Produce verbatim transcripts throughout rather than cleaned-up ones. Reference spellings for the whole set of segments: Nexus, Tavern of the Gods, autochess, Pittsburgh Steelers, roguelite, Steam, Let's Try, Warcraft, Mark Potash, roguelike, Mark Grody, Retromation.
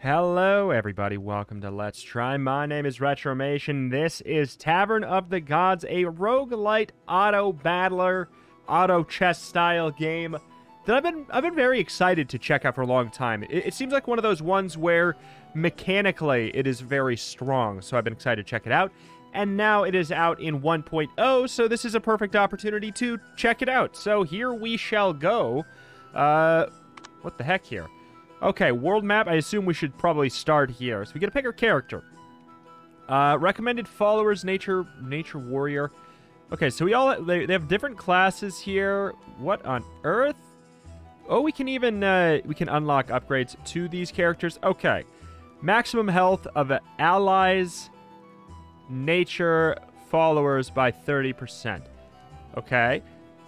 Hello everybody, welcome to Let's Try. My name is Retromation. This is Tavern of the Gods, a roguelite auto battler, auto chess style game that I've been I've been very excited to check out for a long time. It, it seems like one of those ones where mechanically it is very strong, so I've been excited to check it out. And now it is out in one point oh, so this is a perfect opportunity to check it out. So here we shall go. Uh, what the heck here? Okay, world map, I assume we should probably start here. So we get to pick our character. Uh, recommended followers, nature nature warrior. Okay, so we all they, they have different classes here. What on earth? Oh, we can even, uh, we can unlock upgrades to these characters. Okay, maximum health of allies, nature followers by thirty percent. Okay.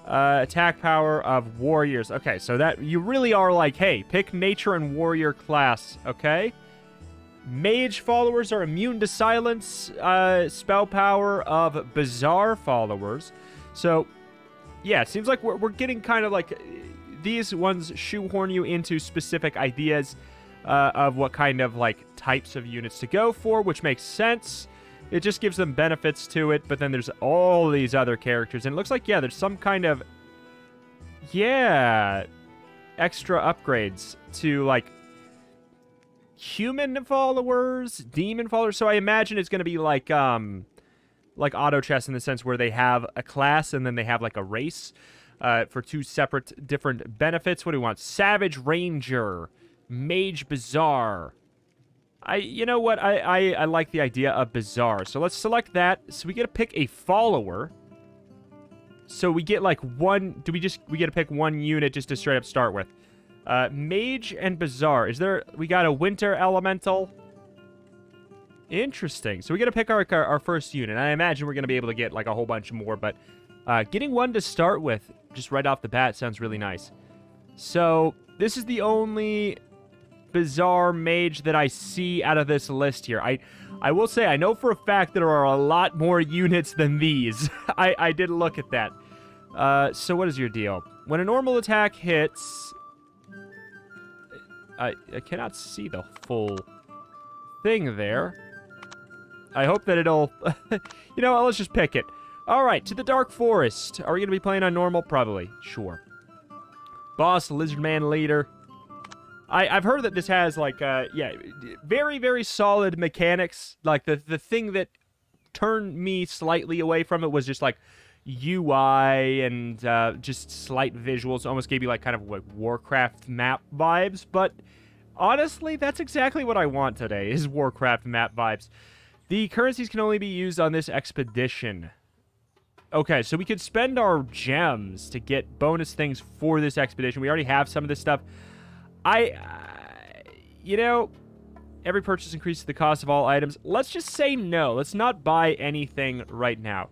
Uh, attack power of warriors. Okay, so that you really are like, hey, pick nature and warrior class, okay? Mage followers are immune to silence. Uh, spell power of bizarre followers. So, yeah, it seems like we're, we're getting kind of like these ones shoehorn you into specific ideas uh, of what kind of like types of units to go for, which makes sense. It just gives them benefits to it, but then there's all these other characters. And it looks like, yeah, there's some kind of... Yeah. Extra upgrades to, like... Human followers? Demon followers? So I imagine it's going to be like, um... like autochess in the sense where they have a class and then they have, like, a race. Uh, for two separate different benefits. What do we want? Savage Ranger. Mage Bazaar. I, you know what, I, I, I like the idea of bizarre. So let's select that. So we get to pick a follower. So we get like one, do we just, we get to pick one unit just to straight up start with. Uh, mage and bizarre. Is there, we got a winter elemental. Interesting. So we get to pick our, our, our first unit. I imagine we're going to be able to get like a whole bunch more, but uh, getting one to start with just right off the bat sounds really nice. So this is the only... bizarre mage that I see out of this list here. I I will say I know for a fact there are a lot more units than these. I, I did look at that. Uh, so what is your deal? When a normal attack hits... I, I cannot see the full thing there. I hope that it'll... you know what, let's just pick it. Alright, to the Dark Forest. Are we going to be playing on normal? Probably. Sure. Boss, Lizard Man Leader... I, I've heard that this has, like, uh, yeah, very, very solid mechanics. Like, the, the thing that turned me slightly away from it was just, like, U I and uh, just slight visuals. Almost gave you, like, kind of, like, Warcraft map vibes. But, honestly, that's exactly what I want today, is Warcraft map vibes. The currencies can only be used on this expedition. Okay, so we could spend our gems to get bonus things for this expedition. We already have some of this stuff. I, uh, you know, every purchase increases the cost of all items. Let's just say no. Let's not buy anything right now.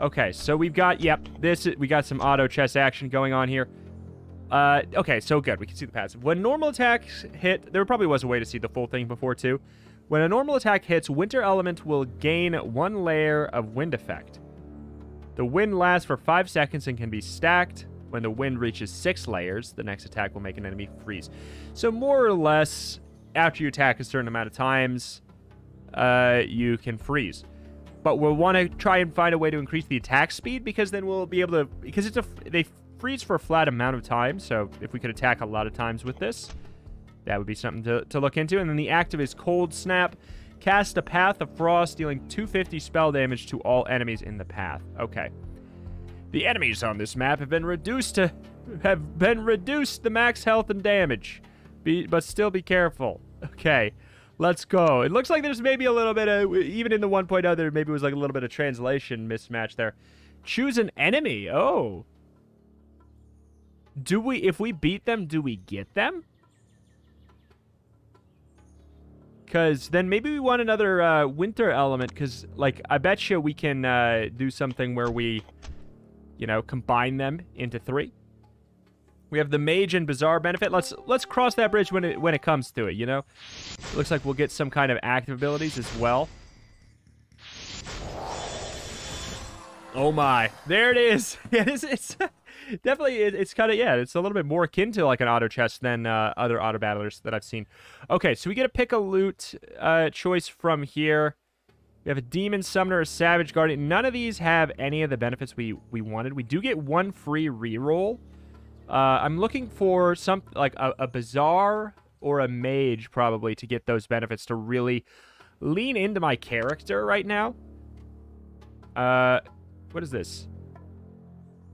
Okay, so we've got, yep, this is, we got some auto chess action going on here. Uh, okay, so good. We can see the passive. When normal attacks hit, there probably was a way to see the full thing before too. When a normal attack hits, Winter Element will gain one layer of wind effect. The wind lasts for five seconds and can be stacked. When the wind reaches six layers, the next attack will make an enemy freeze. So more or less, after you attack a certain amount of times, uh, you can freeze. But we'll want to try and find a way to increase the attack speed, because then we'll be able to... Because it's a, they freeze for a flat amount of time, so if we could attack a lot of times with this, that would be something to, to look into. And then the active is Cold Snap. Cast a Path of Frost, dealing two hundred fifty spell damage to all enemies in the path. Okay. The enemies on this map have been reduced to have been reduced to max health and damage. Be, but still be careful. Okay, let's go. It looks like there's maybe a little bit of, even in the one point oh, there maybe was like a little bit of translation mismatch there. Choose an enemy. Oh. Do we, if we beat them, do we get them? Because then maybe we want another uh, winter element, because like I bet you we can uh, do something where we... You know, combine them into three. We have the mage and bizarre benefit. Let's let's cross that bridge when it when it comes to it. You know, it looks like we'll get some kind of active abilities as well. Oh my! There it is. Yeah, it's, it's definitely it, it's kind of, yeah, it's a little bit more akin to like an auto chess than uh, other auto battlers that I've seen. Okay, so we get to pick a loot uh, choice from here. We have a Demon Summoner, a Savage Guardian. None of these have any of the benefits we, we wanted. We do get one free reroll. Uh, I'm looking for some like a, a Bazaar or a Mage probably to get those benefits to really lean into my character right now. Uh, what is this?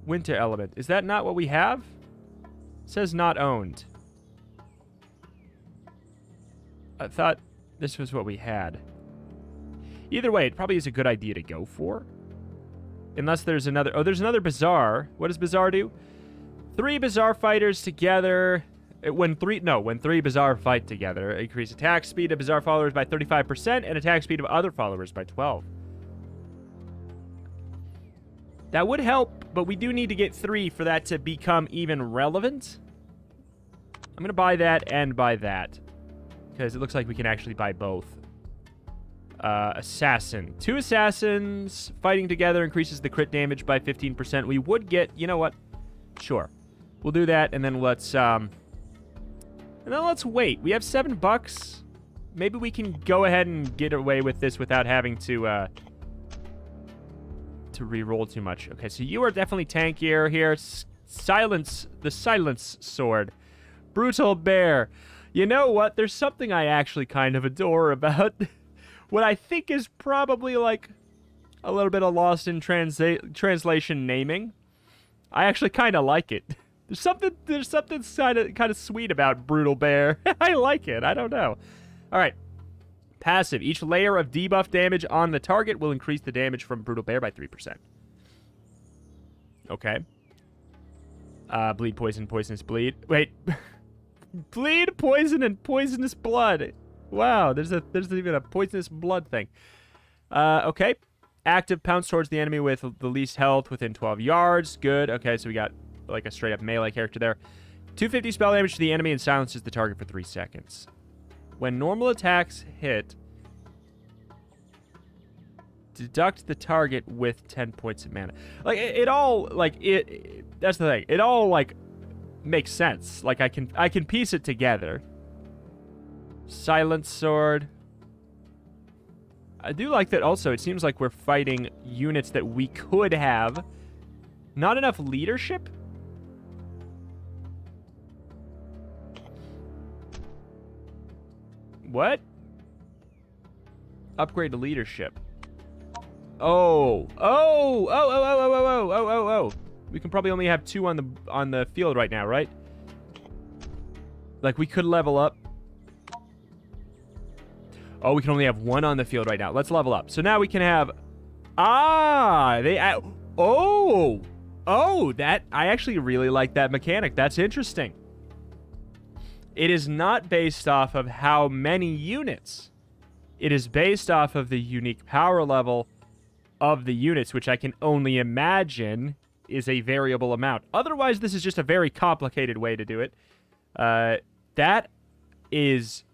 Winter Element. Is that not what we have? It says not owned. I thought this was what we had. Either way, it probably is a good idea to go for. Unless there's another... Oh, there's another Bazaar. What does Bazaar do? Three Bazaar fighters together... When three... No, when three Bazaar fight together, increase attack speed of Bazaar followers by thirty-five percent and attack speed of other followers by twelve. That would help, but we do need to get three for that to become even relevant. I'm going to buy that and buy that. Because it looks like we can actually buy both. Uh, assassin. Two assassins fighting together increases the crit damage by fifteen percent. We would get... You know what? Sure. We'll do that, and then let's... Um, and then let's wait. We have seven bucks. Maybe we can go ahead and get away with this without having to... Uh, to re-roll too much. Okay, so you are definitely tankier here. S silence. The Silence Sword. Brutal Bear. You know what? There's something I actually kind of adore about... What I think is probably, like, a little bit of lost in transla translation naming. I actually kind of like it. There's something there's something kind of kind of sweet about Brutal Bear. I like it. I don't know. All right. Passive. Each layer of debuff damage on the target will increase the damage from Brutal Bear by three percent. Okay. Uh, bleed, poison, poisonous bleed. Wait. Bleed, poison, and poisonous blood. Wow, there's a there's even a poisonous blood thing. Uh, okay. Active, pounce towards the enemy with the least health within twelve yards. Good. Okay, so we got like a straight-up melee character there. two hundred fifty spell damage to the enemy and silences the target for three seconds. When normal attacks hit, deduct the target with ten points of mana. Like, it, it all, like, it, it... That's the thing. It all, like, makes sense. Like, I can I can piece it together. Silence Sword. I do like that also. It seems like we're fighting units that we could have. Not enough leadership? What? Upgrade to leadership. Oh. Oh! Oh! Oh! Oh! Oh! Oh! Oh! Oh! Oh! We can probably only have two on the on the field right now, right? Like, we could level up. Oh, we can only have one on the field right now. Let's level up. So now we can have... Ah! They... Oh! Oh! That... I actually really like that mechanic. That's interesting. It is not based off of how many units. It is based off of the unique power level of the units, which I can only imagine is a variable amount. Otherwise, this is just a very complicated way to do it. Uh, that is...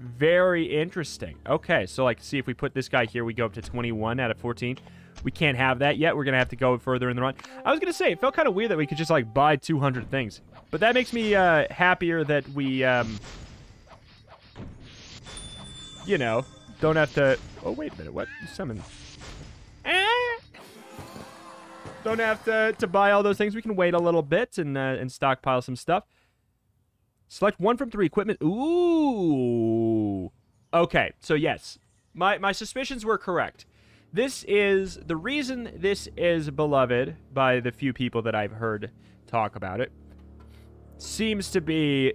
Very interesting. Okay, so like, see if we put this guy here, we go up to twenty-one out of fourteen. We can't have that yet. We're gonna have to go further in the run. I was gonna say, it felt kind of weird that we could just like buy two hundred things, but that makes me uh, happier that we, um, you know, don't have to. Oh wait a minute, what? Summon. Ah! Don't have to to buy all those things. We can wait a little bit and uh, and stockpile some stuff. Select one from three equipment. Ooh. Okay, so yes. My, my suspicions were correct. This is... The reason this is beloved by the few people that I've heard talk about it seems to be...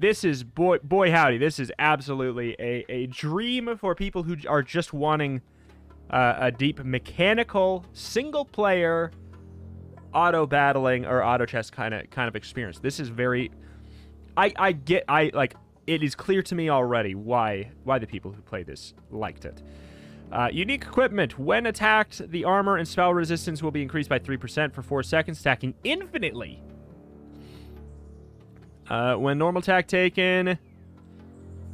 This is... Boy, boy howdy, this is absolutely a, a dream for people who are just wanting uh, a deep mechanical single-player auto-battling or auto-chess kind of kind of experience. This is very... I, I get, I, like, it is clear to me already why why the people who play this liked it. Uh, unique equipment. When attacked, the armor and spell resistance will be increased by three percent for four seconds, stacking infinitely. Uh, when normal attack taken...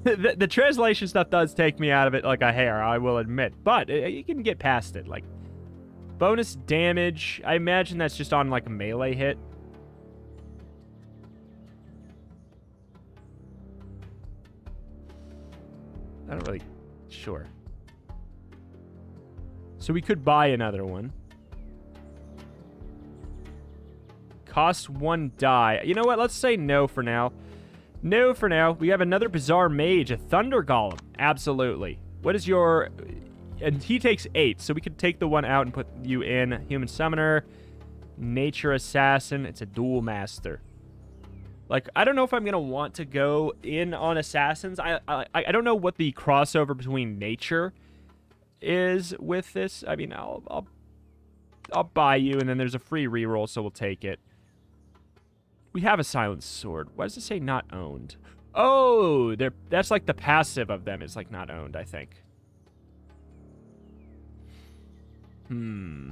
the, the translation stuff does take me out of it like a hair, I will admit. But uh, you can get past it. Like, bonus damage. I imagine that's just on, like, a melee hit. I'm not really sure. So we could buy another one. Costs one die. You know what? Let's say no for now. No for now. We have another Bizarre Mage, a Thunder Golem. Absolutely. What is your... And he takes eight, so we could take the one out and put you in. Human Summoner, Nature Assassin. It's a Duel Master. Like, I don't know if I'm going to want to go in on Assassins. I, I I don't know what the crossover between Nature is with this. I mean, I'll, I'll, I'll buy you, and then there's a free reroll, so we'll take it. We have a Silent Sword. Why does it say not owned? Oh, they're, that's like the passive of them. It's like not owned, I think. Hmm.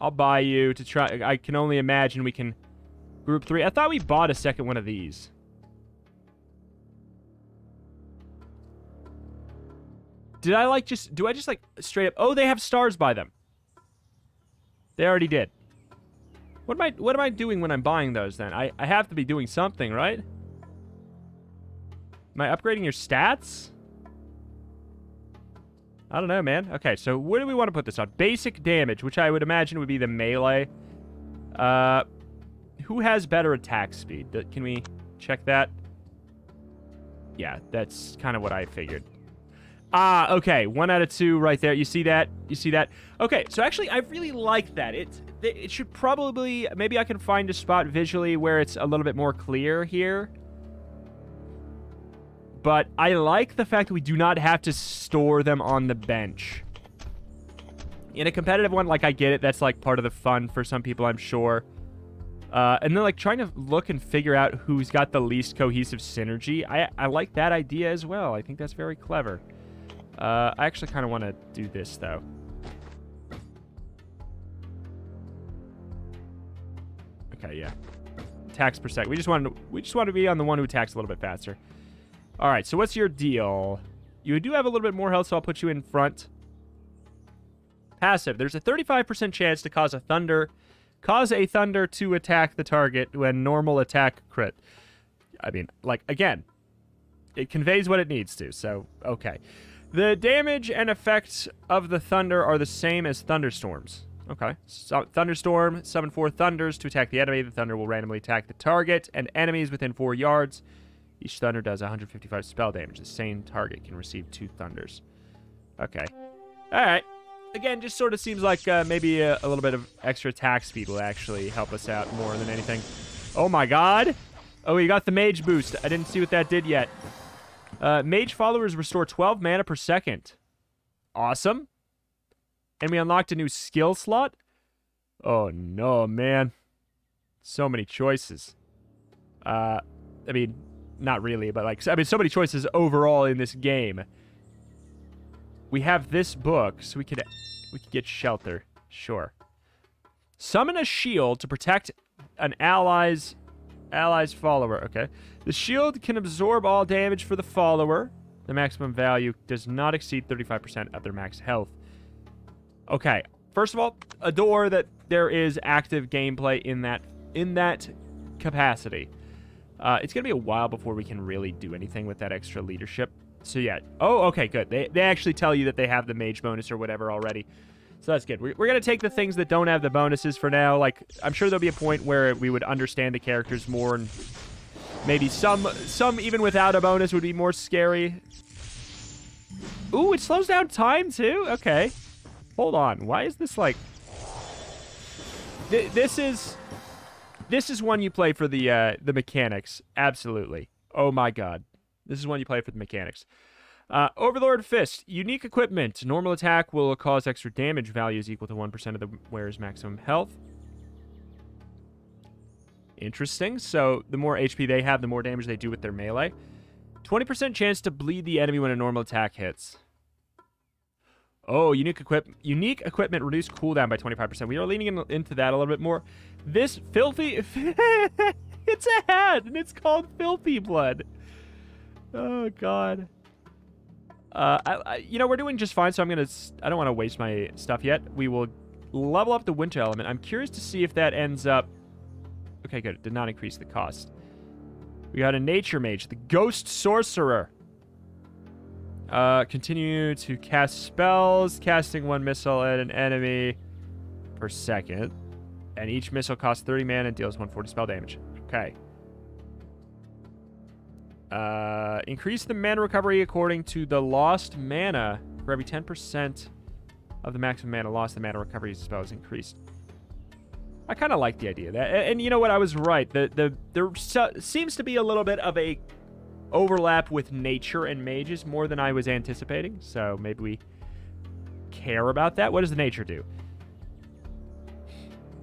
I'll buy you to try. I can only imagine we can... Group three. I thought we bought a second one of these. Did I like just... Do I just like straight up... Oh, they have stars by them. They already did. What am I, what am I doing when I'm buying those then? I, I have to be doing something, right? Am I upgrading your stats? I don't know, man. Okay, so where do we want to put this on? Basic damage, which I would imagine would be the melee. Uh... Who has better attack speed? Can we check that? Yeah, that's kind of what I figured. Ah, okay. One out of two right there. You see that? You see that? Okay, so actually, I really like that. It, it should probably... Maybe I can find a spot visually where it's a little bit more clear here. But I like the fact that we do not have to store them on the bench. In a competitive one, like, I get it. That's, like, part of the fun for some people, I'm sure. Uh, and then, like, trying to look and figure out who's got the least cohesive synergy. I, I like that idea as well. I think that's very clever. Uh, I actually kind of want to do this, though. Okay, yeah. Attacks per second. We just wanted to, we just wanted to be on the one who attacks a little bit faster. All right, so what's your deal? You do have a little bit more health, so I'll put you in front. Passive. There's a thirty-five percent chance to cause a thunder... Cause a thunder to attack the target when normal attack crit. I mean, like, again, it conveys what it needs to, so, okay. The damage and effects of the thunder are the same as thunderstorms. Okay. So, thunderstorm, summon four thunders to attack the enemy. The thunder will randomly attack the target and enemies within four yards. Each thunder does one hundred fifty-five spell damage. The same target can receive two thunders. Okay. All right. Again, just sort of seems like uh, maybe a, a little bit of extra attack speed will actually help us out more than anything. Oh my god! Oh, we got the mage boost. I didn't see what that did yet. Uh, mage followers restore twelve mana per second. Awesome. And we unlocked a new skill slot. Oh no, man. So many choices. Uh, I mean, not really, but like, I mean, so many choices overall in this game. We have this book, so we could we could get shelter. Sure. Summon a shield to protect an ally's ally's follower. Okay. The shield can absorb all damage for the follower. The maximum value does not exceed thirty-five percent of their max health. Okay. First of all, adore that there is active gameplay in that in that capacity. Uh, it's gonna be a while before we can really do anything with that extra leadership. So, yeah. Oh, okay, good. They, they actually tell you that they have the mage bonus or whatever already. So, that's good. We're, we're going to take the things that don't have the bonuses for now. Like, I'm sure there'll be a point where we would understand the characters more. And maybe some, some even without a bonus, would be more scary. Ooh, it slows down time, too? Okay. Hold on. Why is this, like... Th this is... This is one you play for the uh, the mechanics. Absolutely. Oh, my God. This is one you play for the mechanics. Uh, Overlord Fist. Unique equipment. Normal attack will cause extra damage. Value is equal to one percent of the wearer's maximum health. Interesting. So, the more H P they have, the more damage they do with their melee. twenty percent chance to bleed the enemy when a normal attack hits. Oh, unique, equip unique equipment. Reduce cooldown by twenty-five percent. We are leaning in into that a little bit more. This filthy... It's a hat, and it's called Filthy Blood. Oh, God. Uh, I, I, you know, we're doing just fine, so I'm going to... I don't want to waste my stuff yet. We will level up the winter element. I'm curious to see if that ends up... Okay, good. It did not increase the cost. We got a nature mage. The ghost sorcerer. Uh, continue to cast spells, casting one missile at an enemy per second. And each missile costs thirty mana and deals one hundred forty spell damage. Okay. Uh, increase the mana recovery according to the lost mana. For every ten percent of the maximum mana lost, the mana recovery spell is increased. I kind of like the idea of that. And, and you know what? I was right. The, the, there so, seems to be a little bit of a overlap with nature and mages more than I was anticipating. So maybe we care about that. What does the nature do?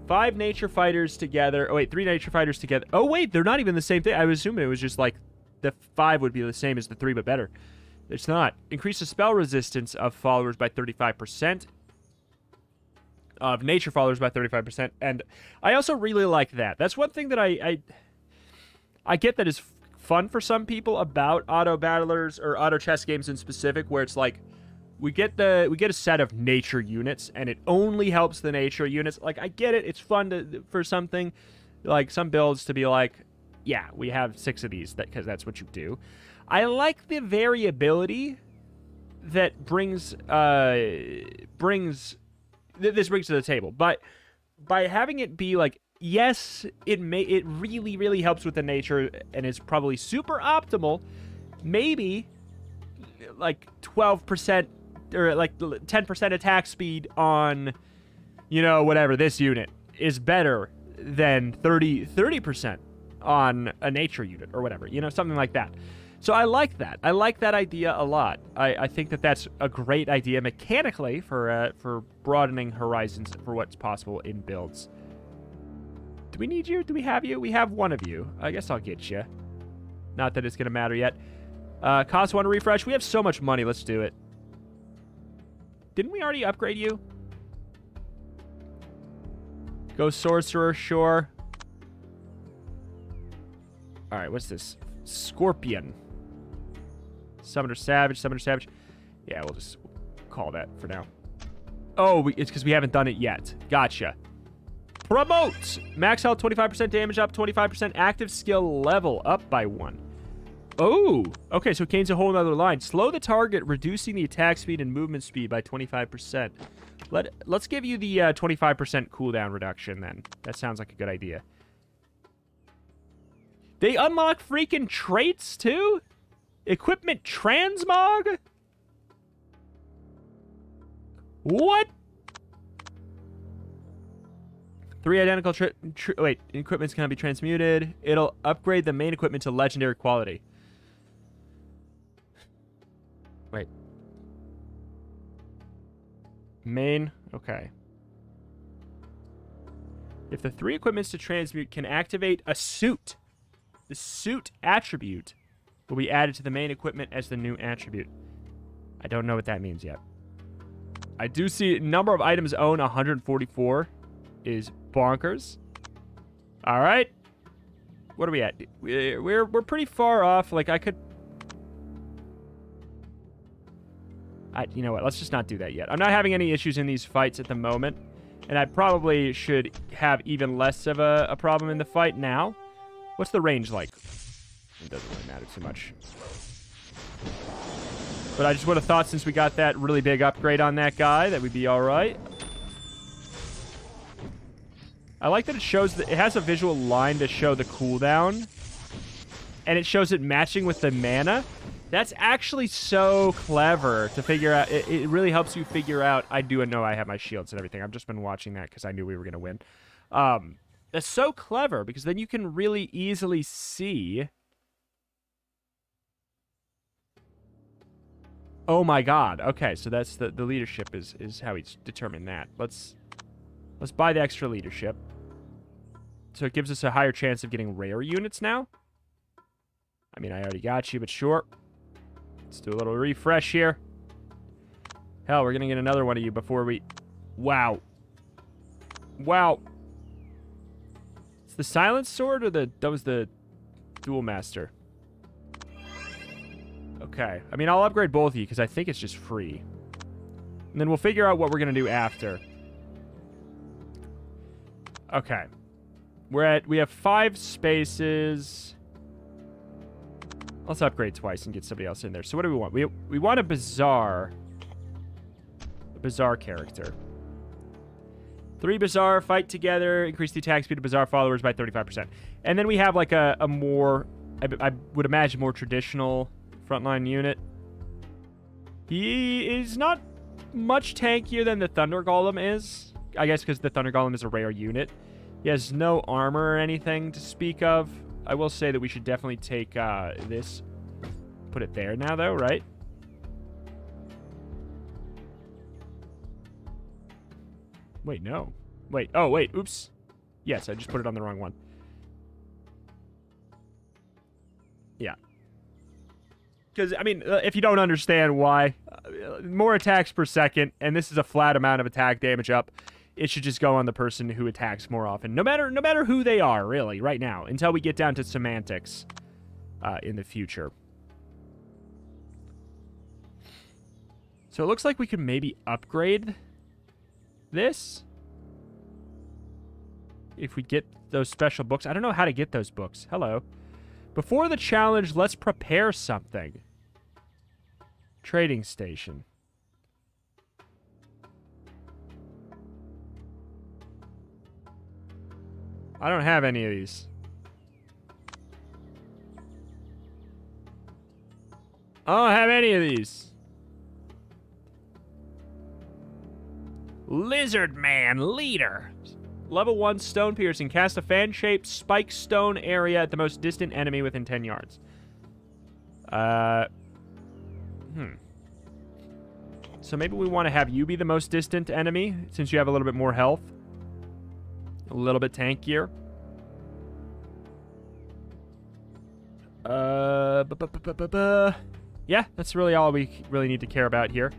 Five nature fighters together. Oh, wait, three nature fighters together. Oh, wait, they're not even the same thing. I was assuming it was just like the five would be the same as the three, but better. It's not. Increase the spell resistance of followers by thirty-five percent. Of nature followers by thirty-five percent. And I also really like that. That's one thing that I... I, I get that is fun for some people about auto battlers or auto chess games in specific, where it's like, We get the we get a set of nature units, and it only helps the nature units. Like, I get it. It's fun to, for something, like some builds to be like, yeah, we have six of these because that's what you do. I like the variability that brings uh brings th this brings to the table. But by having it be like, yes, it may it really really helps with the nature, and it's probably super optimal. Maybe like twelve percent. Or like ten percent attack speed on, you know, whatever, this unit is better than thirty percent on a nature unit or whatever, you know, something like that. So I like that. I like that idea a lot. I, I think that that's a great idea mechanically for, uh, for broadening horizons for what's possible in builds. Do we need you? Do we have you? We have one of you. I guess I'll get you. Not that it's going to matter yet. Uh, cost one to refresh. We have so much money. Let's do it. Didn't we already upgrade you? Go sorcerer, sure. All right, what's this? Scorpion. Summoner Savage, Summoner Savage. Yeah, we'll just call that for now. Oh, we, it's because we haven't done it yet. Gotcha. Promote. Max health, twenty-five percent damage up, twenty-five percent active skill level up by one. Oh, okay, so it gains a whole other line. Slow the target, reducing the attack speed and movement speed by twenty-five percent. Let, let's give you the uh, twenty-five percent cooldown reduction then. That sounds like a good idea. They unlock freaking traits too? Equipment transmog? What? Three identical tra tra wait, equipment's gonna be transmuted. It'll upgrade the main equipment to legendary quality. Wait. Main? Okay. If the three equipments to transmute can activate a suit, the suit attribute will be added to the main equipment as the new attribute. I don't know what that means yet. I do see number of items owned, one hundred forty-four, is bonkers. All right. What are we at? We're, we're, we're pretty far off. Like, I could... I, you know what? Let's just not do that yet. I'm not having any issues in these fights at the moment, and I probably should have even less of a, a problem in the fight now. What's the range like? It doesn't really matter too much. But I just would have thought since we got that really big upgrade on that guy that we'd be all right. I like that it shows that it has a visual line to show the cooldown, and it shows it matching with the mana. That's actually so clever to figure out. It, it really helps you figure out. I do know I have my shields and everything. I've just been watching that because I knew we were going to win. Um, that's so clever because then you can really easily see. Oh, my God. Okay, so that's the, the leadership is, is how he's determined that. Let's, let's buy the extra leadership. So it gives us a higher chance of getting rare units now. I mean, I already got you, but sure. Let's do a little refresh here. Hell, we're going to get another one of you before we... Wow. Wow. It's the Silence Sword or the... That was the Duel Master. Okay. I mean, I'll upgrade both of you because I think it's just free. And then we'll figure out what we're going to do after. Okay. We're at... We have five spaces... Let's upgrade twice and get somebody else in there. So what do we want? We we want a bizarre, a bizarre character. Three bizarre fight together, increase the attack speed of bizarre followers by thirty-five percent. And then we have like a, a more, I, I would imagine, more traditional frontline unit. He is not much tankier than the Thunder Golem is. I guess because the Thunder Golem is a rare unit. He has no armor or anything to speak of. I will say that we should definitely take uh, this, put it there now though, right? Wait, no. Wait, oh, wait, oops. Yes, I just put it on the wrong one. Yeah. Because, I mean, if you don't understand why, uh, more attacks per second, and this is a flat amount of attack damage up, it should just go on the person who attacks more often. No matter no matter who they are, really, right now, until we get down to semantics uh, in the future. So it looks like we could maybe upgrade this if we get those special books. I don't know how to get those books. Hello. Before the challenge, let's prepare something. Trading station. I don't have any of these. I don't have any of these. Lizard Man Leader. Level one stone piercing. Cast a fan-shaped spike stone area at the most distant enemy within ten yards. Uh. Hmm. So maybe we want to have you be the most distant enemy since you have a little bit more health. A little bit tankier. Uh, bu bu bu bu bu. Yeah, that's really all we really need to care about here.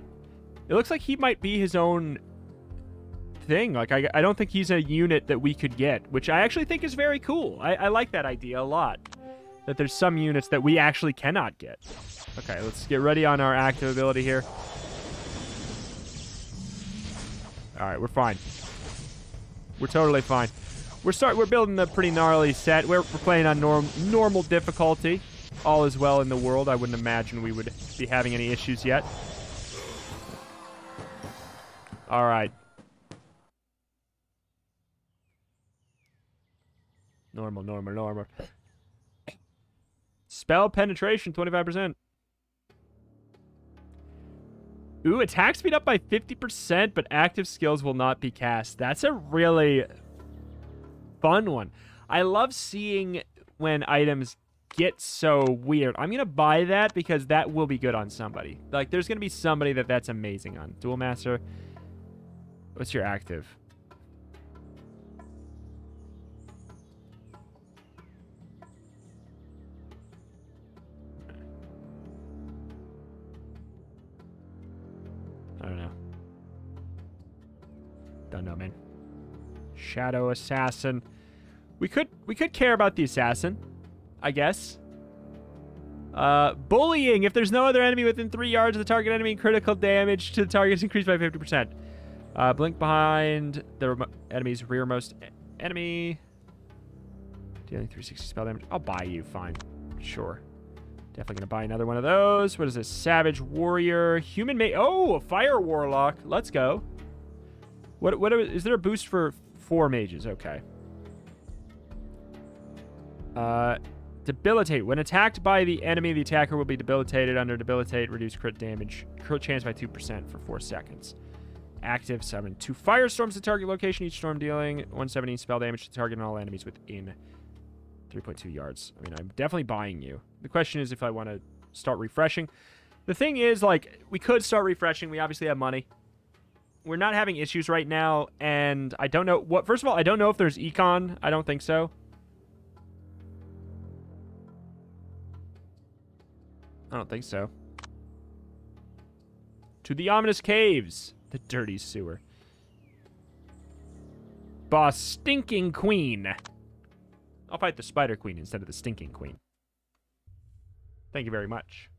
It looks like he might be his own thing. Like, I, I don't think he's a unit that we could get, which I actually think is very cool. I, I like that idea a lot, that there's some units that we actually cannot get. Okay, let's get ready on our active ability here. All right, we're fine. We're totally fine. We're start. We're building a pretty gnarly set. We're, we're playing on norm, normal difficulty. All is well in the world. I wouldn't imagine we would be having any issues yet. All right. Normal, normal, normal. Spell penetration, twenty-five percent. Ooh, attack speed up by fifty percent, but active skills will not be cast. That's a really fun one. I love seeing when items get so weird. I'm going to buy that because that will be good on somebody. Like, there's going to be somebody that that's amazing on. Duel Master, what's your active? I don't know. Don't know, man. Shadow Assassin. We could we could care about the assassin, I guess. Uh, bullying. If there's no other enemy within three yards of the target enemy, critical damage to the target is increased by fifty percent. Uh, blink behind the enemy's rearmost enemy. Dealing three sixty spell damage. I'll buy you. Fine. Sure. Definitely going to buy another one of those. What is this? Savage Warrior. Human Mage. Oh, a Fire Warlock. Let's go. What? What are, is there a boost for four mages? Okay. Uh, debilitate. When attacked by the enemy, the attacker will be debilitated. Under debilitate, reduce crit damage. Crit chance by two percent for four seconds. Active summon two firestorms to target location. Each storm dealing one hundred seventy spell damage to target and all enemies within three point two yards. I mean, I'm definitely buying you. The question is if I want to start refreshing. The thing is, like, we could start refreshing. We obviously have money. We're not having issues right now, and I don't know what... First of all, I don't know if there's econ. I don't think so. I don't think so. To the ominous caves. The dirty sewer. Boss Stinking Queen. I'll fight the Spider Queen instead of the Stinking Queen. Thank you very much.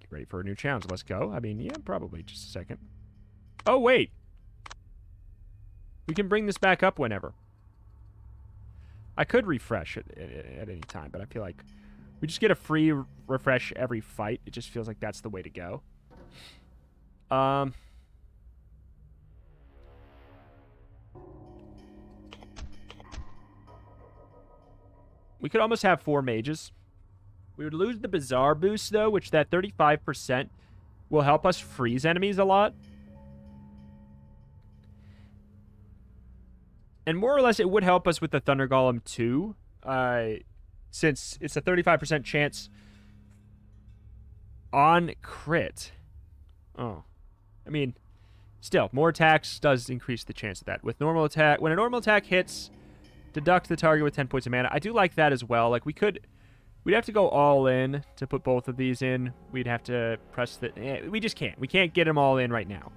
Get ready for a new challenge. Let's go. I mean, yeah, probably. Just a second. Oh, wait. We can bring this back up whenever. I could refresh at, at any time, but I feel like we just get a free refresh every fight. It just feels like that's the way to go. Um... We could almost have four mages. We would lose the Bizarre boost, though, which that thirty-five percent will help us freeze enemies a lot. And more or less, it would help us with the Thunder Golem, too, uh, since it's a thirty-five percent chance on crit. Oh. I mean, still, more attacks does increase the chance of that. With normal attack, when a normal attack hits... Deduct the target with ten points of mana. I do like that as well. Like, we could... We'd have to go all in to put both of these in. We'd have to press the... Eh, we just can't. We can't get them all in right now.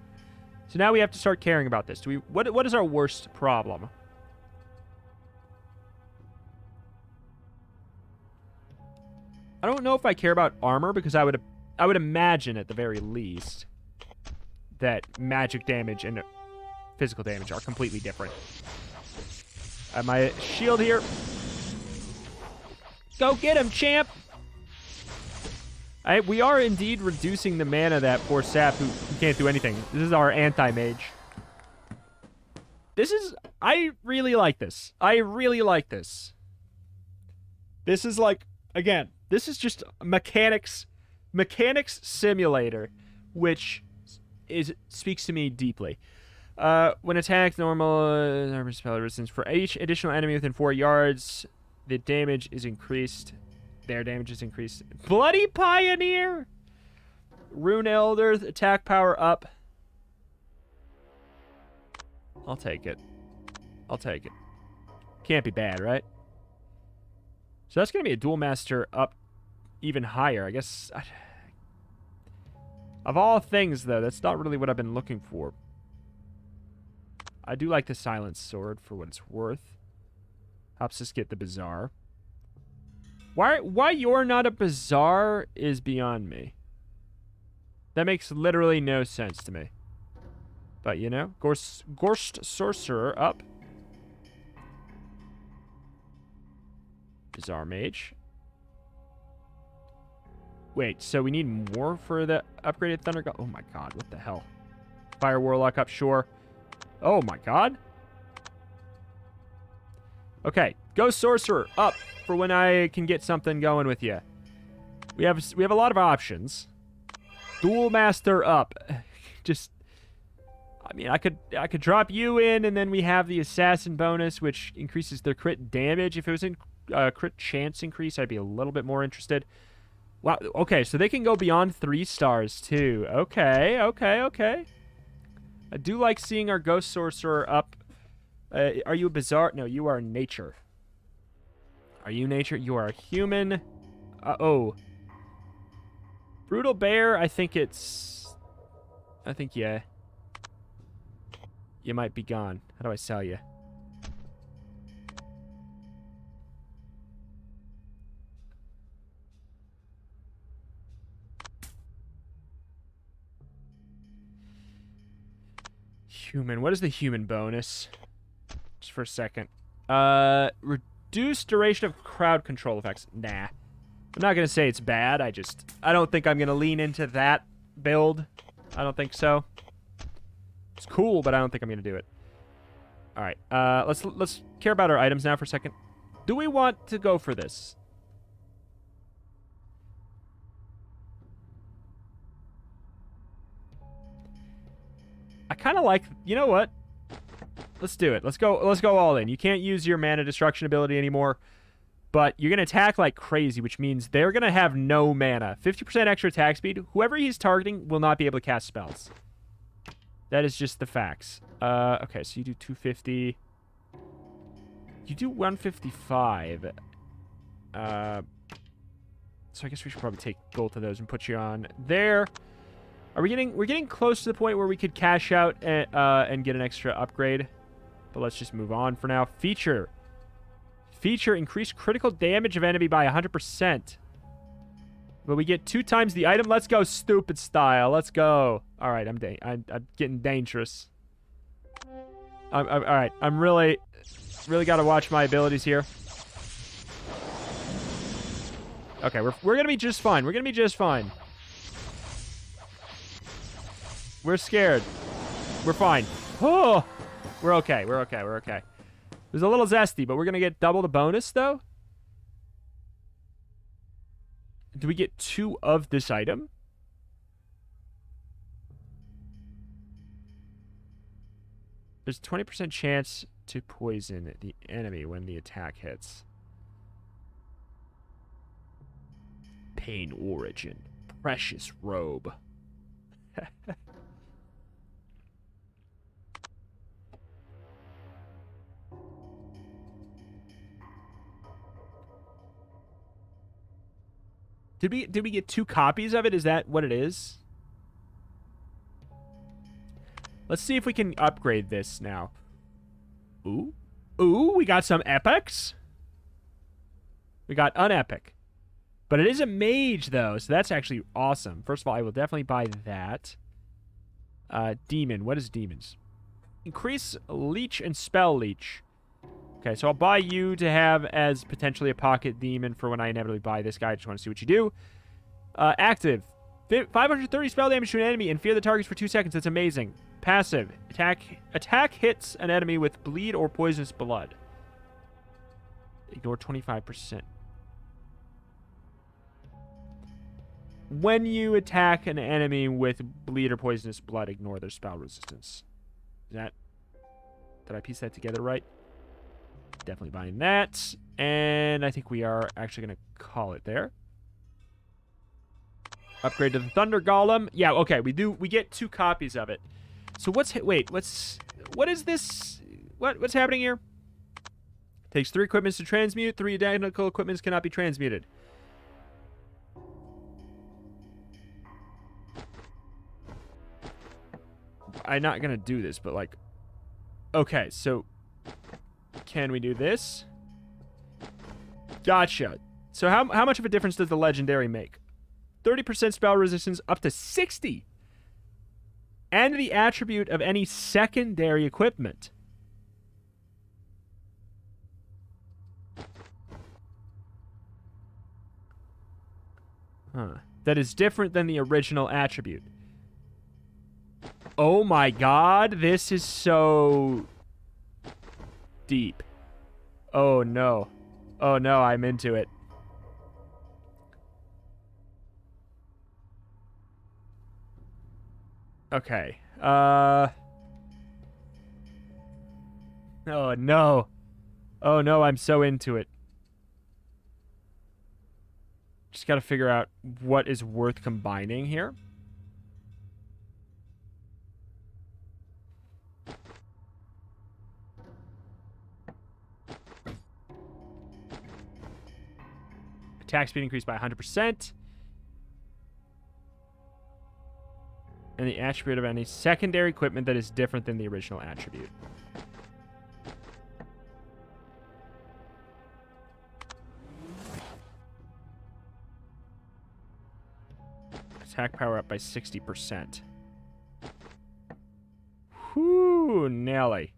So now we have to start caring about this. Do we? What? What is our worst problem? I don't know if I care about armor, because I would, I would imagine, at the very least, that magic damage and physical damage are completely different. Uh, my shield here. Go get him, champ! I, we are indeed reducing the mana of that poor sap who, who can't do anything. This is our anti-mage. This is... I really like this. I really like this. This is like... Again, this is just mechanics... Mechanics simulator, which is speaks to me deeply. Uh, when attacked, normal armor spell resistance. For each additional enemy within four yards, the damage is increased. Their damage is increased. Bloody Pioneer! Rune Elder, attack power up. I'll take it. I'll take it. Can't be bad, right? So that's going to be a Duel Master up even higher. I guess... I... Of all things, though, that's not really what I've been looking for. I do like the Silent Sword for what it's worth. Helps us get the Bazaar. Why why you're not a Bazaar is beyond me. That makes literally no sense to me. But, you know, Gorst, Gorst Sorcerer up. Bazaar Mage. Wait, so we need more for the upgraded Thunder God? Oh my god, what the hell. Fire Warlock up, sure. Oh my god. Okay, go Sorcerer up for when I can get something going with you. We have we have a lot of options. Duel Master up. Just I mean, I could I could drop you in, and then we have the assassin bonus, which increases their crit damage. If it was in uh, crit chance increase, I'd be a little bit more interested. Wow. Okay, so they can go beyond three stars too. Okay, okay, okay. I do like seeing our Ghost Sorcerer up. Uh, are you a Bizarre? No, you are nature. Are you nature? You are a human. Uh-oh. Brutal Bear, I think it's... I think, yeah. You might be gone. How do I sell you? Human. What is the human bonus? Just for a second. Uh, reduce duration of crowd control effects. Nah. I'm not going to say it's bad. I just... I don't think I'm going to lean into that build. I don't think so. It's cool, but I don't think I'm going to do it. Alright. Uh, let's, let's care about our items now for a second. Do we want to go for this? I kind of like, you know what? Let's do it. Let's go let's go all in. You can't use your mana destruction ability anymore, but you're going to attack like crazy, which means they're going to have no mana. fifty percent extra attack speed. Whoever he's targeting will not be able to cast spells. That is just the facts. Uh, okay, so you do two fifty. You do one fifty-five. Uh, so I guess we should probably take both of those and put you on there. Are we getting... We're getting close to the point where we could cash out and, uh, and get an extra upgrade. But let's just move on for now. Feature. Feature. Increase critical damage of enemy by one hundred percent. But we get two times the item. Let's go stupid style. Let's go. All right. I'm, da I'm, I'm getting dangerous. I'm, I'm, all right. I'm really... Really got to watch my abilities here. Okay, we're, we're gonna be just fine. We're gonna be just fine. We're scared. We're fine. Oh, we're okay. We're okay. We're okay. It was a little zesty, but we're gonna get double the bonus, though. Do we get two of this item? There's a twenty percent chance to poison the enemy when the attack hits. Pain origin. Precious robe. Did we did we get two copies of it? Is that what it is? Let's see if we can upgrade this now. Ooh. Ooh, we got some epics. We got unepic. But it is a mage, though, so that's actually awesome. First of all, I will definitely buy that. Uh, demon. What is demons? Increase leech and spell leech. Okay, so I'll buy you to have as potentially a pocket demon for when I inevitably buy this guy. I just want to see what you do. Uh, active. five hundred thirty spell damage to an enemy and fear the targets for two seconds. That's amazing. Passive. Attack attack hits an enemy with bleed or poisonous blood. Ignore twenty-five percent. When you attack an enemy with bleed or poisonous blood, ignore their spell resistance. Is that... Did I piece that together right? Definitely buying that. And I think we are actually going to call it there. Upgrade to the Thunder Golem. Yeah, okay. We do. We get two copies of it. So what's... Wait, what's... What is this? What What's happening here? Takes three equipments to transmute. Three identical equipments cannot be transmuted. I'm not going to do this, but like... Okay, so... Can we do this? Gotcha. So how, how much of a difference does the legendary make? thirty percent spell resistance up to sixty. And the attribute of any secondary equipment. Huh. That is different than the original attribute. Oh my god, this is so... deep. Oh no. Oh no, I'm into it. Okay. Uh. Oh no. Oh no, I'm so into it. Just gotta figure out what is worth combining here. Attack speed increased by one hundred percent. And the attribute of any secondary equipment that is different than the original attribute. Attack power up by sixty percent. Whoo, Nelly.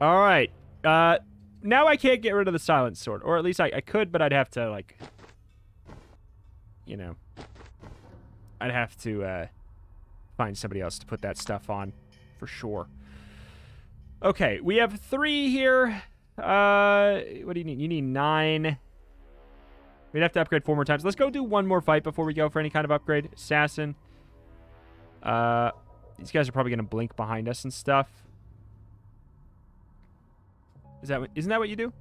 All right. Uh... Now I can't get rid of the silent sword. Or at least I, I could, but I'd have to, like... You know. I'd have to uh, find somebody else to put that stuff on. For sure. Okay, we have three here. Uh, what do you need? You need nine. We'd have to upgrade four more times. Let's go do one more fight before we go for any kind of upgrade. Assassin. Uh, these guys are probably going to blink behind us and stuff. Is that, isn't that what you do?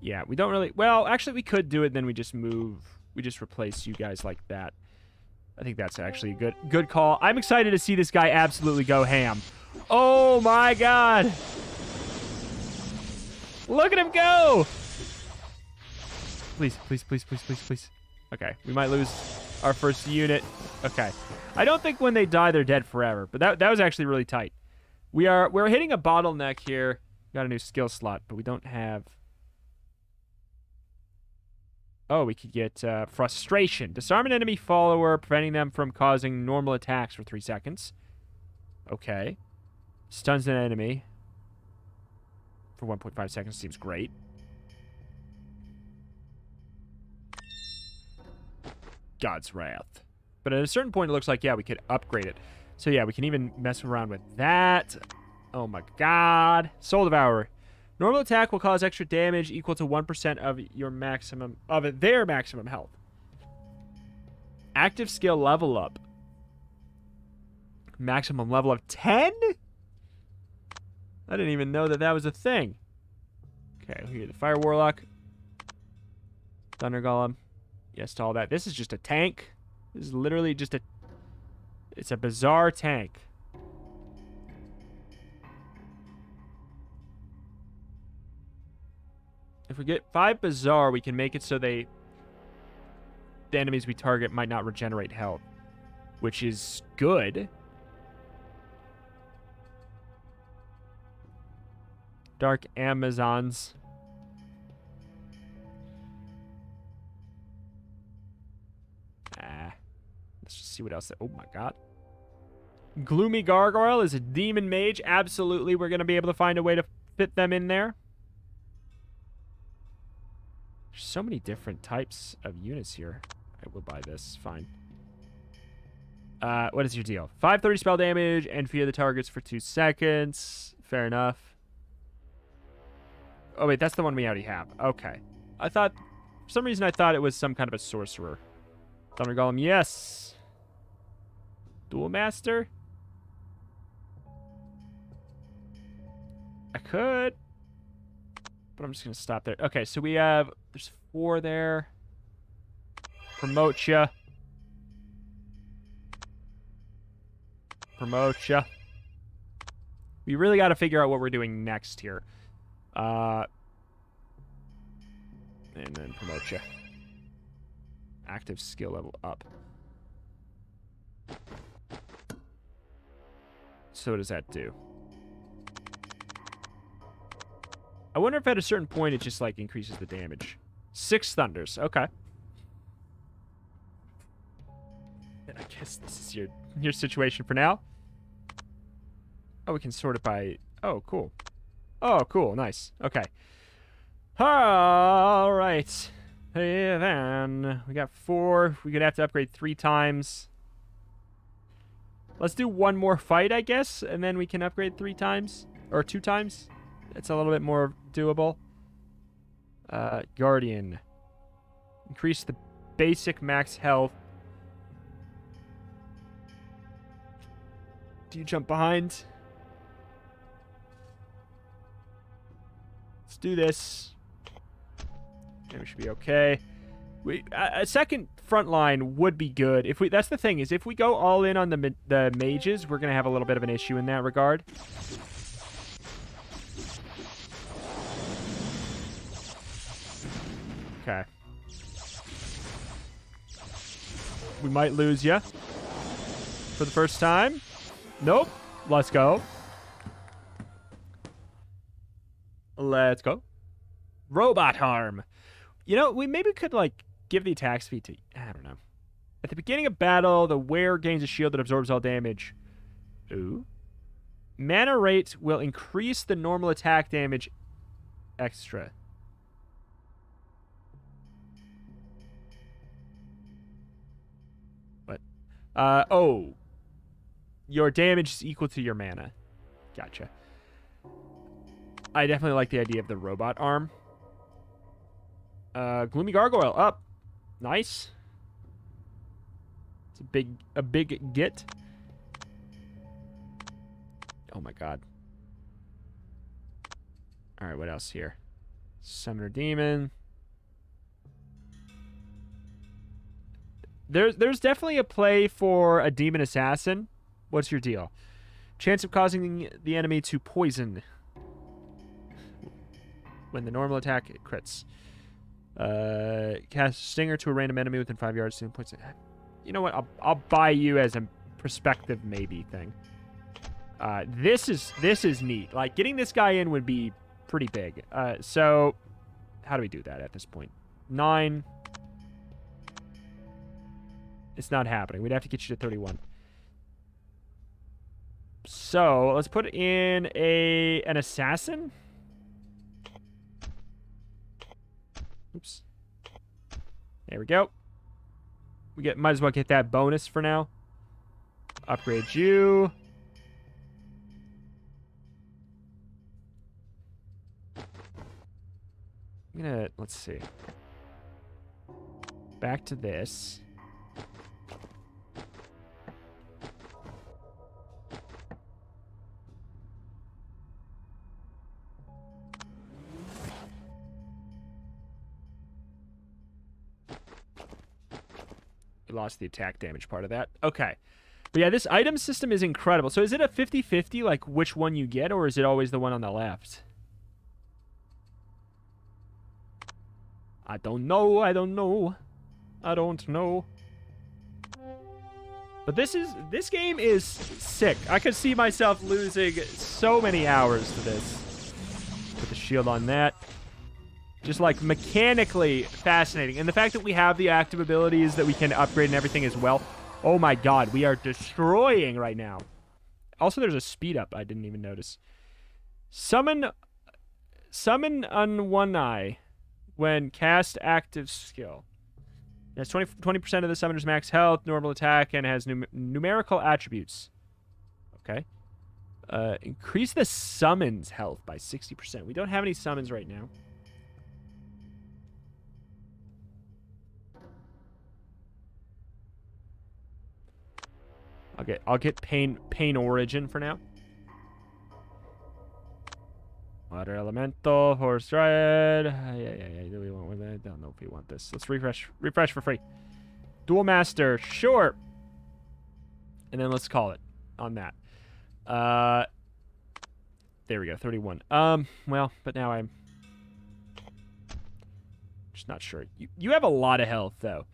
Yeah, we don't really... Well, actually, we could do it, then we just move... We just replace you guys like that. I think that's actually a good, good call. I'm excited to see this guy absolutely go ham. Oh, my God! Look at him go! Please, please, please, please, please, please. Okay, we might lose our first unit. Okay. I don't think when they die, they're dead forever, but that, that was actually really tight. We are, we're hitting a bottleneck here. Got a new skill slot, but we don't have... Oh, we could get uh, frustration. Disarm an enemy follower, preventing them from causing normal attacks for three seconds. Okay. Stuns an enemy for one point five seconds. Seems great. God's Wrath. But at a certain point, it looks like, yeah, we could upgrade it. So yeah, we can even mess around with that. Oh my god. Soul Devourer. Normal attack will cause extra damage equal to one percent of your maximum, of their maximum health. Active skill level up. Maximum level of ten? I didn't even know that that was a thing. Okay, here, the Fire Warlock. Thunder Golem. Yes to all that. This is just a tank. This is literally just a... It's a bizarre tank. If we get five bizarre, we can make it so they... The enemies we target might not regenerate health. Which is good. Dark Amazons. Ah. Let's just see what else... Oh my god. Gloomy Gargoyle is a demon mage. Absolutely, we're going to be able to find a way to fit them in there. There's so many different types of units here. I will buy this. Fine. Uh, what is your deal? five thirty spell damage and fear the targets for two seconds. Fair enough. Oh, wait, that's the one we already have. Okay. I thought... For some reason, I thought it was some kind of a sorcerer. Thunder Golem, yes! Duel Master? I could... But I'm just going to stop there. Okay, so we have... There's four there. Promote ya. Promote ya. We really got to figure out what we're doing next here. Uh, and then promote you. Active skill level up. So what does that do? I wonder if at a certain point it just like increases the damage. Six thunders. Okay. I guess this is your your situation for now. Oh, we can sort it by. Oh, cool. Oh, cool. Nice. Okay. All right. Hey, then. We got four. We're going to have to upgrade three times. Let's do one more fight, I guess, and then we can upgrade three times. Or two times. It's a little bit more doable. Uh, Guardian. Increase the basic max health. Do you jump behind? Let's do this. And we should be okay. We a, a second front line would be good. If we that's the thing is if we go all in on the the mages, we're gonna have a little bit of an issue in that regard. Okay. We might lose ya for the first time. Nope. Let's go. Let's go. Robot harm. You know, we maybe could, like, give the attack speed to... I don't know. At the beginning of battle, the wearer gains a shield that absorbs all damage. Ooh. Mana rate will increase the normal attack damage extra. What? Uh, oh. Your damage is equal to your mana. Gotcha. I definitely like the idea of the robot arm. Uh, Gloomy Gargoyle up. Nice. It's a big, a big get. Oh my god. All right, what else here? Summoner Demon. There's, there's definitely a play for a Demon Assassin. What's your deal? Chance of causing the enemy to poison. When the normal attack, it crits. Uh, cast Stinger to a random enemy within five yards. Points. You know what? I'll, I'll buy you as a perspective maybe thing. Uh, this is this is neat. Like, getting this guy in would be pretty big. Uh, so, how do we do that at this point? Nine. It's not happening. We'd have to get you to thirty-one. So, let's put in a an assassin. Oops. There we go. We get might as well get that bonus for now. Upgrade you. I'm gonna, let's see. Back to this. We lost the attack damage part of that. Okay. But yeah, this item system is incredible. So is it a fifty fifty, like which one you get, or is it always the one on the left? I don't know. I don't know. I don't know. But this is this game is sick. I could see myself losing so many hours to this. Put the shield on that. Just like mechanically fascinating. And the fact that we have the active abilities that we can upgrade and everything as well. Oh my god, we are destroying right now. Also, there's a speed up I didn't even notice. Summon Summon on one eye. When cast active skill. That's twenty percent of the summoner's max health, normal attack, and has num numerical attributes. Okay. Uh, increase the summon's health by sixty percent. We don't have any summons right now. I'll get, I'll get pain, pain origin for now. Water elemental, horse ride. Yeah, yeah, yeah. Do we want that? I don't know if we want this. Let's refresh, refresh for free. Dual master, sure. And then let's call it on that. Uh, there we go, thirty-one. Um, well, but now I'm just not sure. You you have a lot of health though.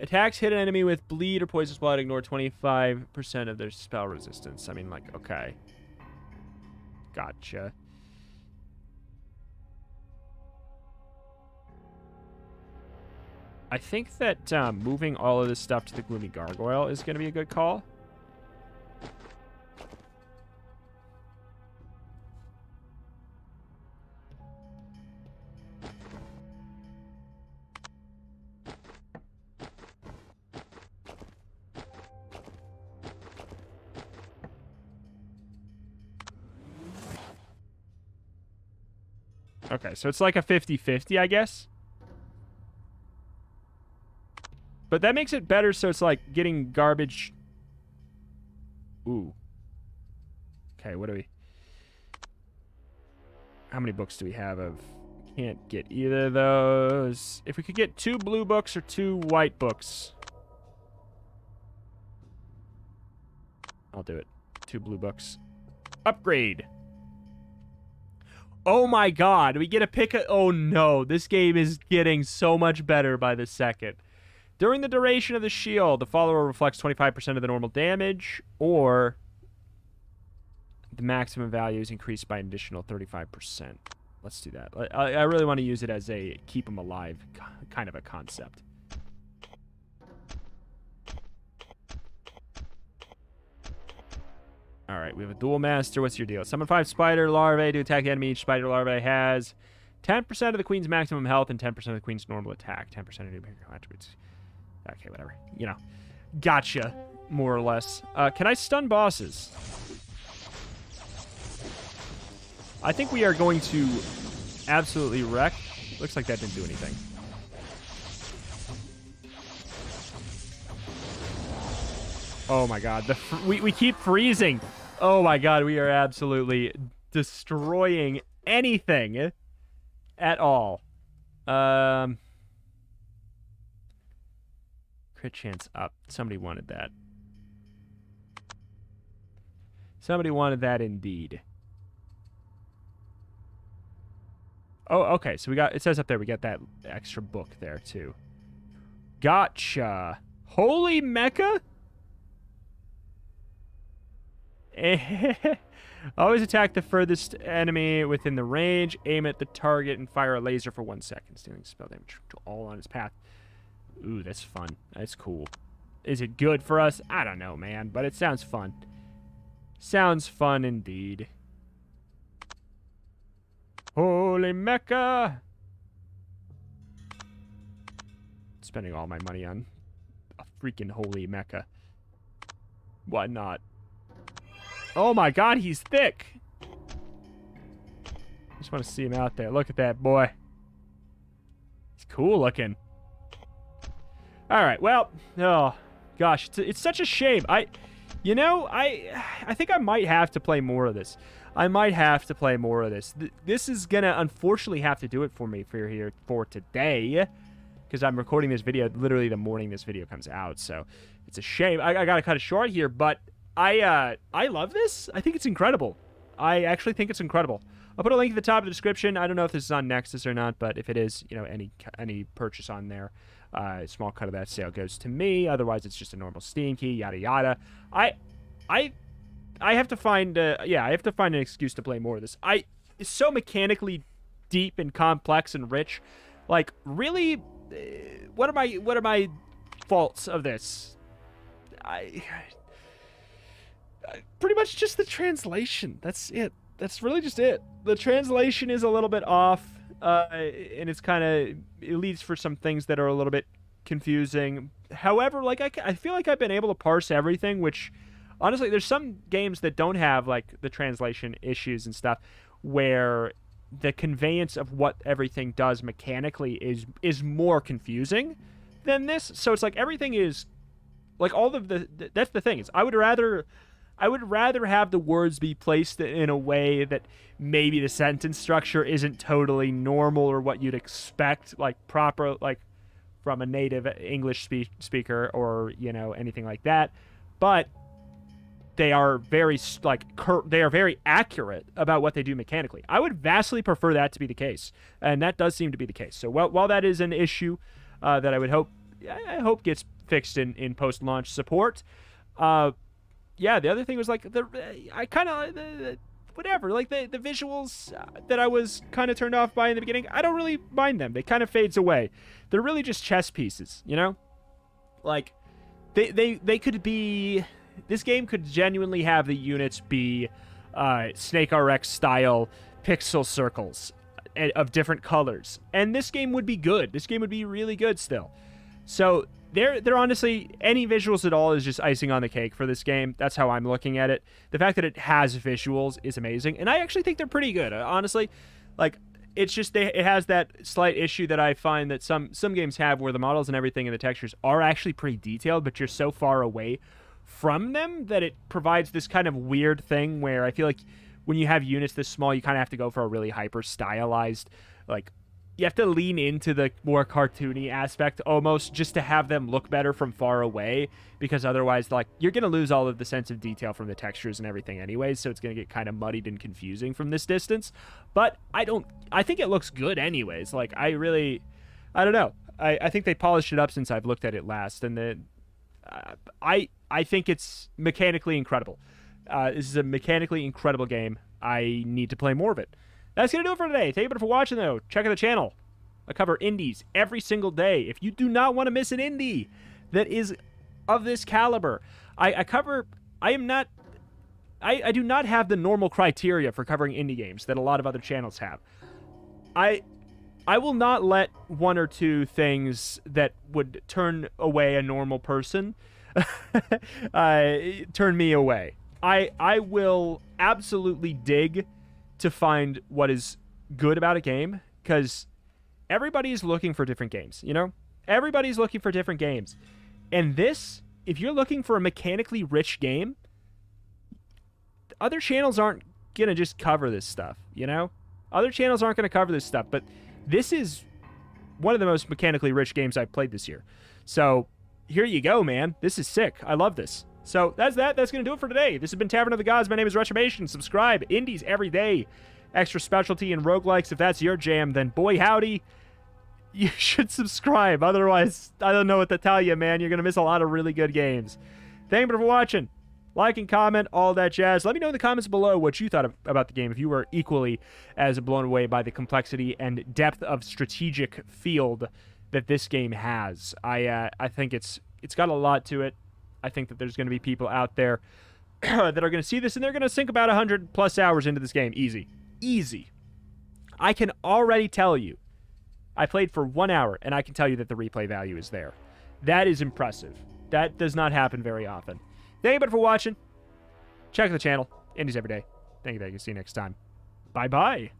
Attacks hit an enemy with bleed or poison spot. Ignore twenty-five percent of their spell resistance. I mean, like, okay, gotcha. I think that um, moving all of this stuff to the Gloomy Gargoyle is going to be a good call. Okay, so it's like a fifty fifty, I guess. But that makes it better, so it's like getting garbage. Ooh. Okay, what do we... How many books do we have of... Can't get either of those. If we could get two blue books or two white books. I'll do it. Two blue books. Upgrade! Oh my god, we get a pick... A oh no, this game is getting so much better by the second. During the duration of the shield, the follower reflects twenty-five percent of the normal damage, or the maximum value is increased by an additional thirty-five percent. Let's do that. I, I really want to use it as a keep them alive kind of a concept. All right, we have a dual master. What's your deal? Summon five spider larvae to attack the enemy. Each spider larvae has ten percent of the queen's maximum health and ten percent of the queen's normal attack. ten percent of numerical attributes. Okay, whatever. You know. Gotcha, more or less. Uh, can I stun bosses? I think we are going to absolutely wreck. Looks like that didn't do anything. Oh my god. The we, we keep freezing. Oh my god, we are absolutely destroying anything at all. Um... Crit chance up. Somebody wanted that. Somebody wanted that indeed. Oh, okay. So we got, it says up there, we got that extra book there too. Gotcha. Holy Mecca? Always attack the furthest enemy within the range, aim at the target, and fire a laser for one second, dealing spell damage to all on its path. Ooh, that's fun. That's cool. Is it good for us? I don't know, man, but it sounds fun. Sounds fun indeed. Holy Mecca! Spending all my money on freaking holy mecca. Why not? Oh my god, he's thick! I just want to see him out there. Look at that boy. He's cool looking. Alright, well, oh gosh, it's, it's such a shame. I, you know, I, I think I might have to play more of this. I might have to play more of this. Th this is gonna unfortunately have to do it for me for here for today, because I'm recording this video literally the morning this video comes out. So it's a shame. I, I gotta cut it short here, but I, uh, I love this. I think it's incredible. I actually think it's incredible. I'll put a link at the top of the description. I don't know if this is on Nexus or not, but if it is, you know, any any purchase on there, uh, small cut of that sale goes to me. Otherwise, it's just a normal Steam key, yada yada. I, I, I have to find, uh, yeah, I have to find an excuse to play more of this. I it's so mechanically deep and complex and rich. Like, really, uh, what are my what are my faults of this? I, I pretty much just the translation. That's it. That's really just it. The translation is a little bit off, uh, and it's kind of, it leads for some things that are a little bit confusing. However, like, I, I feel like I've been able to parse everything, which, honestly, there's some games that don't have, like, the translation issues and stuff, where the conveyance of what everything does mechanically is, is more confusing than this. So it's like everything is, like, all of the, that's the thing, is I would rather... I would rather have the words be placed in a way that maybe the sentence structure isn't totally normal or what you'd expect, like, proper, like, from a native English spe speaker or, you know, anything like that. But they are very, like, cur they are very accurate about what they do mechanically. I would vastly prefer that to be the case, and that does seem to be the case. So while, while that is an issue uh, that I would hope, I hope gets fixed in, in post-launch support, uh, yeah, the other thing was, like, the I kind of, whatever, like, the, the visuals that I was kind of turned off by in the beginning, I don't really mind them. They kind of fades away. They're really just chess pieces, you know? Like, they, they, they could be, this game could genuinely have the units be uh, Snake R X-style pixel circles of different colors. And this game would be good. This game would be really good still. So... They're, they're honestly, any visuals at all is just icing on the cake for this game. That's how I'm looking at it. The fact that it has visuals is amazing, and I actually think they're pretty good, honestly. Like, it's just, they, it has that slight issue that I find that some, some games have where the models and everything and the textures are actually pretty detailed, but you're so far away from them that it provides this kind of weird thing where I feel like when you have units this small, you kind of have to go for a really hyper-stylized, like, you have to lean into the more cartoony aspect almost just to have them look better from far away, because otherwise, like, you're going to lose all of the sense of detail from the textures and everything anyways, so it's going to get kind of muddied and confusing from this distance. But I don't... I think it looks good anyways. Like, I really... I don't know. I, I think they polished it up since I've looked at it last, and the, uh, I, I think it's mechanically incredible. Uh, this is a mechanically incredible game. I need to play more of it. That's going to do it for today. Thank you for watching, though. Check out the channel. I cover indies every single day. If you do not want to miss an indie that is of this caliber, I, I cover... I am not... I, I do not have the normal criteria for covering indie games that a lot of other channels have. I, I will not let one or two things that would turn away a normal person uh, turn me away. I, I will absolutely dig... to find what is good about a game, because everybody's looking for different games, you know? Everybody's looking for different games. And this, if you're looking for a mechanically rich game, other channels aren't going to just cover this stuff, you know? Other channels aren't going to cover this stuff, but this is one of the most mechanically rich games I've played this year. So here you go, man. This is sick. I love this. So that's that. That's going to do it for today. This has been Tavern of the Gods. My name is Retromation. Subscribe. Indies every day. Extra specialty and roguelikes. If that's your jam, then boy howdy, you should subscribe. Otherwise, I don't know what to tell you, man. You're going to miss a lot of really good games. Thank you for watching. Like and comment, all that jazz. Let me know in the comments below what you thought of, about the game, if you were equally as blown away by the complexity and depth of strategic field that this game has. I, uh, I think it's it's got a lot to it. I think that there's going to be people out there that are going to see this, and they're going to sink about one hundred plus hours into this game. Easy. Easy. I can already tell you. I played for one hour, and I can tell you that the replay value is there. That is impressive. That does not happen very often. Thank you, but for watching. Check the channel. Indies every day. Thank you. Thank you. See you next time. Bye-bye.